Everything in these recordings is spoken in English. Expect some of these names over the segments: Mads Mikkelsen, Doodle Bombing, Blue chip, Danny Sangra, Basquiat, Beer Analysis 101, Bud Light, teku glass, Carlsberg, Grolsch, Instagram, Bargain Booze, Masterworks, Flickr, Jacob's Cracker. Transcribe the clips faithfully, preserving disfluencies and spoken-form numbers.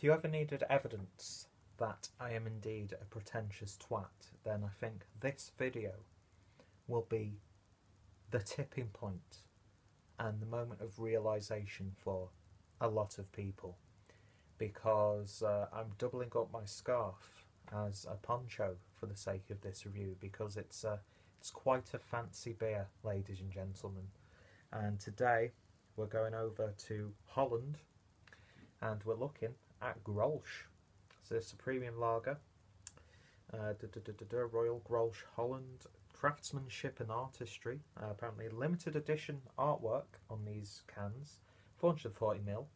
If you ever needed evidence that I am indeed a pretentious twat, then I think this video will be the tipping point and the moment of realisation for a lot of people, because uh, I'm doubling up my scarf as a poncho for the sake of this review, because it's uh, it's quite a fancy beer, ladies and gentlemen. And today we're going over to Holland and we're looking at Grolsch. So this is a premium lager, uh, da, da, da, da, da, Royal Grolsch Holland, craftsmanship and artistry. Uh, apparently limited edition artwork on these cans, four hundred forty mil.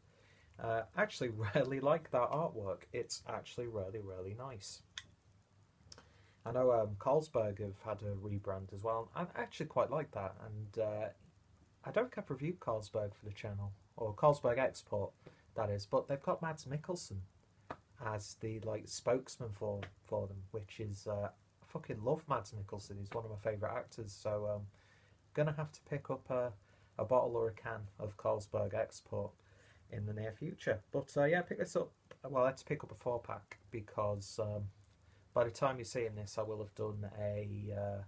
Uh, actually really like that artwork. It's actually really, really nice. I know um, Carlsberg have had a rebrand as well. I actually quite like that, and uh, I don't think I've reviewed Carlsberg for the channel, or Carlsberg Export, that is, but they've got Mads Mikkelsen as the like spokesman for for them, which is uh, I fucking love Mads Mikkelsen. He's one of my favourite actors, so I'm um, gonna have to pick up a, a bottle or a can of Carlsberg Export in the near future. But uh, yeah, pick this up. Well, I had to pick up a four pack because um, by the time you're seeing this, I will have done a uh,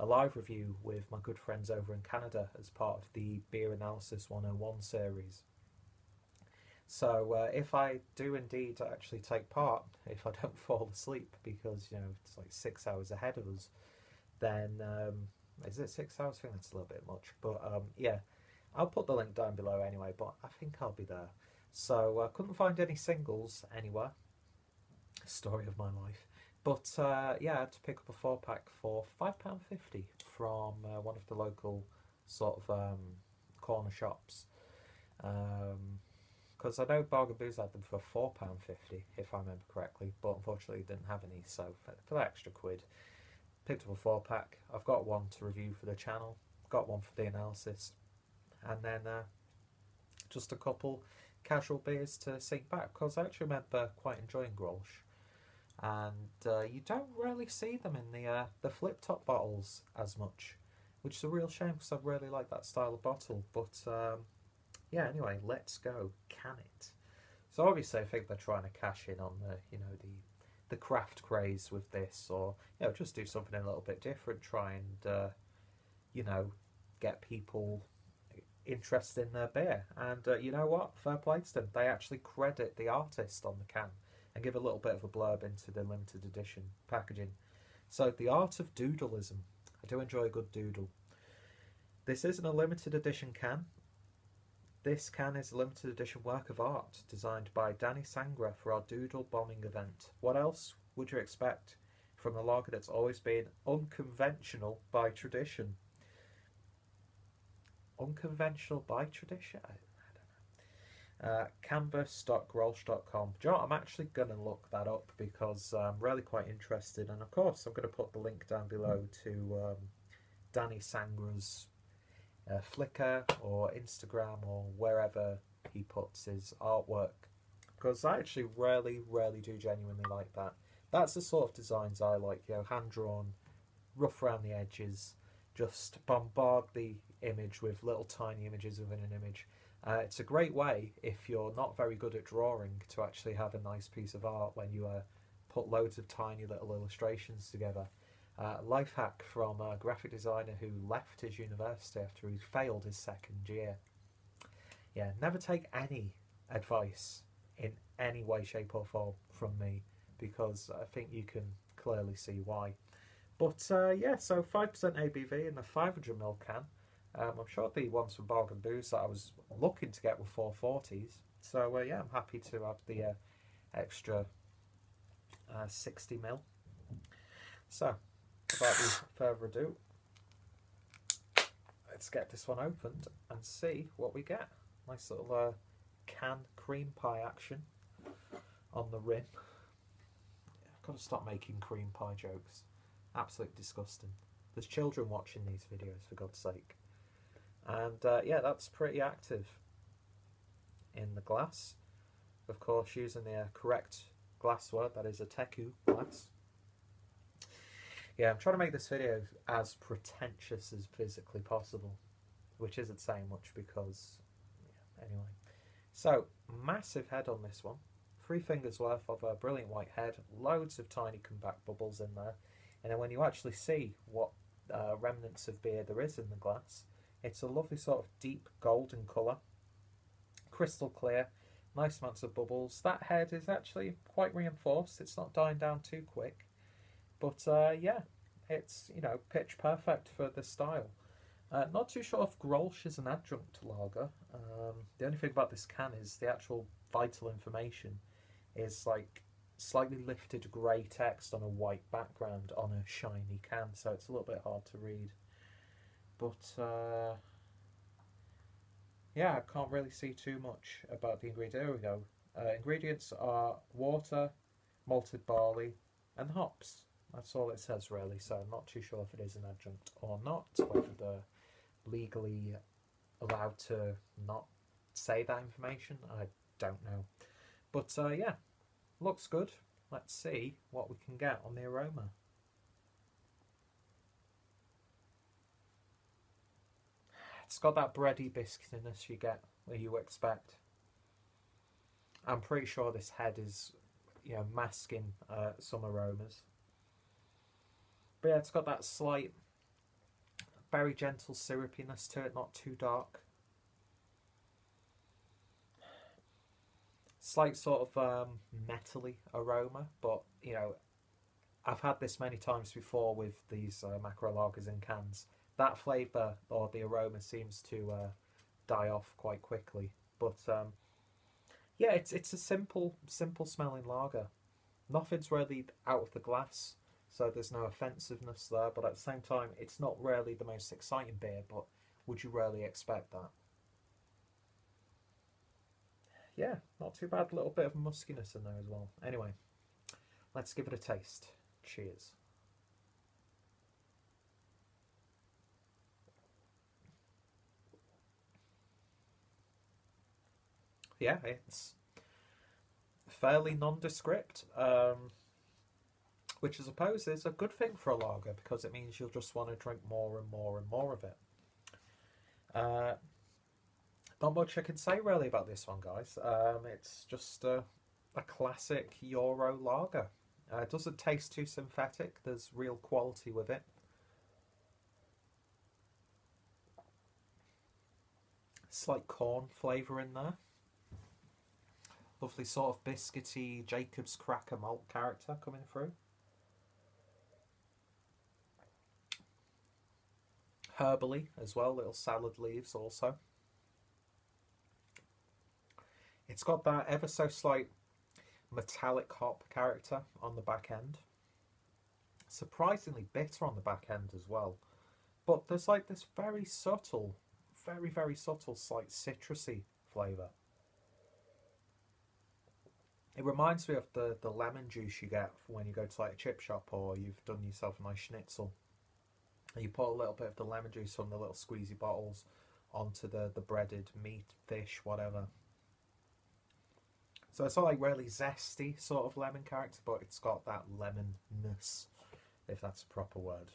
a live review with my good friends over in Canada as part of the Beer Analysis one oh one series. So uh, if I do indeed actually take part, if I don't fall asleep, because you know it's like six hours ahead of us, then um, is it six hours? I think that's a little bit much, but um, yeah, I'll put the link down below anyway. But I think I'll be there. So I uh, couldn't find any singles anywhere. Story of my life. But uh, yeah, I had to pick up a four pack for five pound fifty from uh, one of the local sort of um, corner shops. Um, Because I know Bargain Booze had them for four pounds fifty, if I remember correctly, but unfortunately didn't have any, so for that extra quid, picked up a four pack. I've got one to review for the channel, got one for the analysis, and then uh, just a couple casual beers to sink back, because I actually remember quite enjoying Grolsch, and uh, you don't really see them in the, uh, the flip-top bottles as much, which is a real shame, because I really like that style of bottle, but... Um, yeah, anyway, let's go can it. So obviously I think they're trying to cash in on the, you know, the the craft craze with this, or, you know, just do something a little bit different, try and, uh, you know, get people interested in their beer. And uh, you know what, fair play to them. They actually credit the artist on the can and give a little bit of a blurb into the limited edition packaging. So the art of doodleism. I do enjoy a good doodle. This isn't a limited edition can. This can is a limited edition work of art designed by Danny Sangra for our Doodle Bombing event. What else would you expect from a lager that's always been unconventional by tradition? Unconventional by tradition? I, I don't know. Uh, canvas dot grolsch dot com. Do you know what? I'm actually going to look that up because I'm really quite interested. And of course, I'm going to put the link down below to um, Danny Sangra's Uh, Flickr or Instagram or wherever he puts his artwork, because I actually really really do genuinely like that. That's the sort of designs I like, you know, hand drawn, rough around the edges, just bombard the image with little tiny images within an image. Uh, it's a great way if you're not very good at drawing to actually have a nice piece of art when you uh, put loads of tiny little illustrations together. Uh, life hack from a graphic designer who left his university after he failed his second year. Yeah, never take any advice in any way, shape or form from me, because I think you can clearly see why. But uh, yeah, so five percent A B V in the five hundred mil can. Um, I'm sure the ones from Bargain Booze that I was looking to get were four forties. So uh, yeah, I'm happy to have the uh, extra uh, sixty mil. So... without further ado, let's get this one opened and see what we get. Nice little uh, can cream pie action on the rim. I've got to stop making cream pie jokes. Absolutely disgusting. There's children watching these videos, for God's sake. And uh, yeah, that's pretty active in the glass. Of course, using the uh, correct glassware, that is a teku glass. Yeah, I'm trying to make this video as pretentious as physically possible, which isn't saying much because, yeah, anyway. So, massive head on this one three fingers length of a brilliant white head, loads of tiny compact bubbles in there, and then when you actually see what uh, remnants of beer there is in the glass, it's a lovely sort of deep golden colour, crystal clear, nice amounts of bubbles. That head is actually quite reinforced, it's not dying down too quick, but uh, yeah, it's, you know, pitch perfect for this style. Uh, not too sure if Grolsch is an adjunct lager. Um, the only thing about this can is the actual vital information is like slightly lifted grey text on a white background on a shiny can, so it's a little bit hard to read. But uh, yeah, I can't really see too much about the ingredients. Here we go. Uh, ingredients are water, malted barley, and hops. That's all it says really, so I'm not too sure if it is an adjunct or not, whether they're legally allowed to not say that information, I don't know. But uh, yeah, looks good. Let's see what we can get on the aroma. It's got that bready biscuitiness you get, or you expect. I'm pretty sure this head is, you know, masking uh, some aromas. But yeah, it's got that slight, very gentle syrupiness to it, not too dark. Slight sort of um, metally aroma, but, you know, I've had this many times before with these uh, macro lagers in cans. That flavour or the aroma seems to uh, die off quite quickly. But um, yeah, it's it's a simple, simple smelling lager. Nothing's really out of the glass. So there's no offensiveness there, but at the same time, it's not really the most exciting beer, but would you really expect that? Yeah, not too bad. A little bit of muskiness in there as well. Anyway, let's give it a taste. Cheers. Yeah, it's fairly nondescript. Um... Which I suppose is a good thing for a lager, because it means you'll just want to drink more and more and more of it. Uh, not much I can say really about this one, guys. Um, it's just a, a classic Euro lager. Uh, it doesn't taste too synthetic. There's real quality with it. Slight corn flavour in there. Lovely sort of biscuity Jacob's Cracker malt character coming through. Herbally as well, little salad leaves also. It's got that ever so slight metallic hop character on the back end. Surprisingly bitter on the back end as well. But there's like this very subtle, very, very subtle slight citrusy flavour. It reminds me of the, the lemon juice you get when you go to like a chip shop or you've done yourself a nice schnitzel. You put a little bit of the lemon juice from the little squeezy bottles onto the, the breaded meat, fish, whatever. So it's not like really zesty sort of lemon character, but it's got that lemonness, if that's a proper word.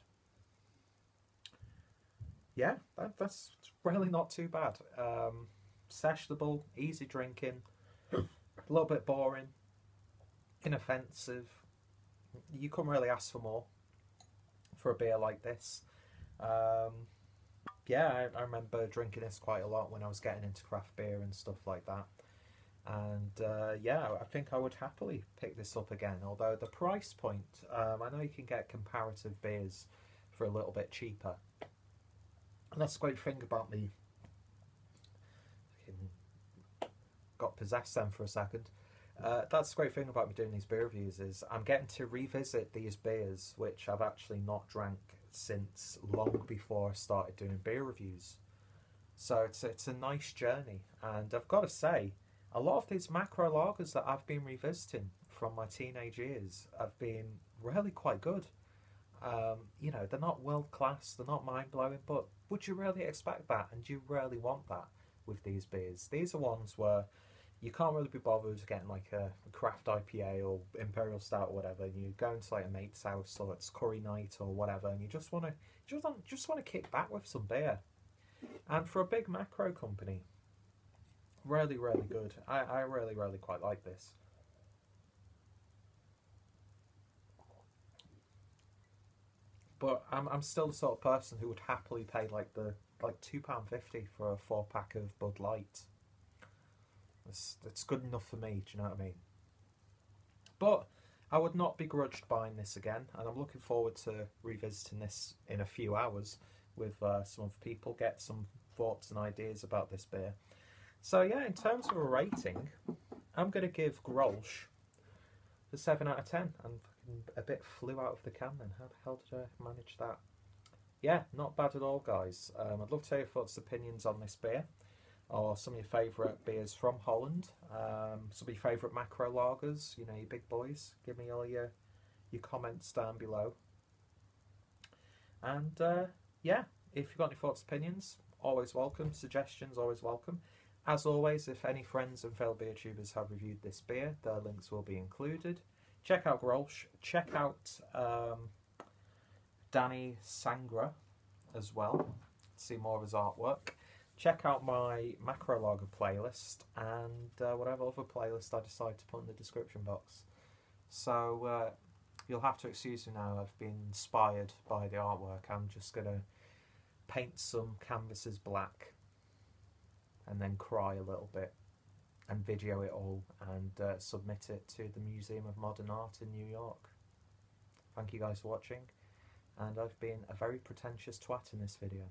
Yeah, that, that's really not too bad. Um, sessionable, easy drinking, a little bit boring, inoffensive. You couldn't really ask for more for a beer like this. Um, yeah, I, I remember drinking this quite a lot when I was getting into craft beer and stuff like that. And uh, yeah, I think I would happily pick this up again, although the price point, um, I know you can get comparative beers for a little bit cheaper. And that's the great thing about me. I got possessed then for a second. Uh, that's the great thing about me doing these beer reviews is I'm getting to revisit these beers which I've actually not drank since long before I started doing beer reviews. So it's, it's a nice journey, and I've got to say, a lot of these macro lagers that I've been revisiting from my teenage years have been really quite good. Um, you know, they're not world class, they're not mind blowing, but would you really expect that, and do you really want that with these beers? These are ones where you can't really be bothered getting like a craft I P A or imperial stout or whatever. And you go into like a mate's house or it's curry night or whatever, and you just want to just want, just want to kick back with some beer. And for a big macro company, really, really good. I, I really, really quite like this. But I'm, I'm still the sort of person who would happily pay like the like two pounds fifty for a four pack of Bud Light. It's, it's good enough for me, do you know what I mean? But I would not be grudged buying this again, and I'm looking forward to revisiting this in a few hours with uh, some other people, get some thoughts and ideas about this beer. So yeah, in terms of a rating, I'm going to give Grolsch a seven out of ten, and a bit flew out of the can then. How the hell did I manage that? Yeah, not bad at all, guys. Um, I'd love to hear your thoughts, opinions on this beer, or some of your favourite beers from Holland, um, some of your favourite macro lagers, you know, your big boys. Give me all your, your comments down below. And uh, yeah, if you've got any thoughts, opinions, always welcome. Suggestions, always welcome. As always, if any friends and fellow beer tubers have reviewed this beer, their links will be included. Check out Grolsch, check out um, Danny Sangra as well, see more of his artwork. Check out my macro lager playlist and uh, whatever other playlist I decide to put in the description box. So uh, you'll have to excuse me now, I've been inspired by the artwork. I'm just going to paint some canvases black and then cry a little bit and video it all and uh, submit it to the Museum of Modern Art in New York. Thank you guys for watching, and I've been a very pretentious twat in this video.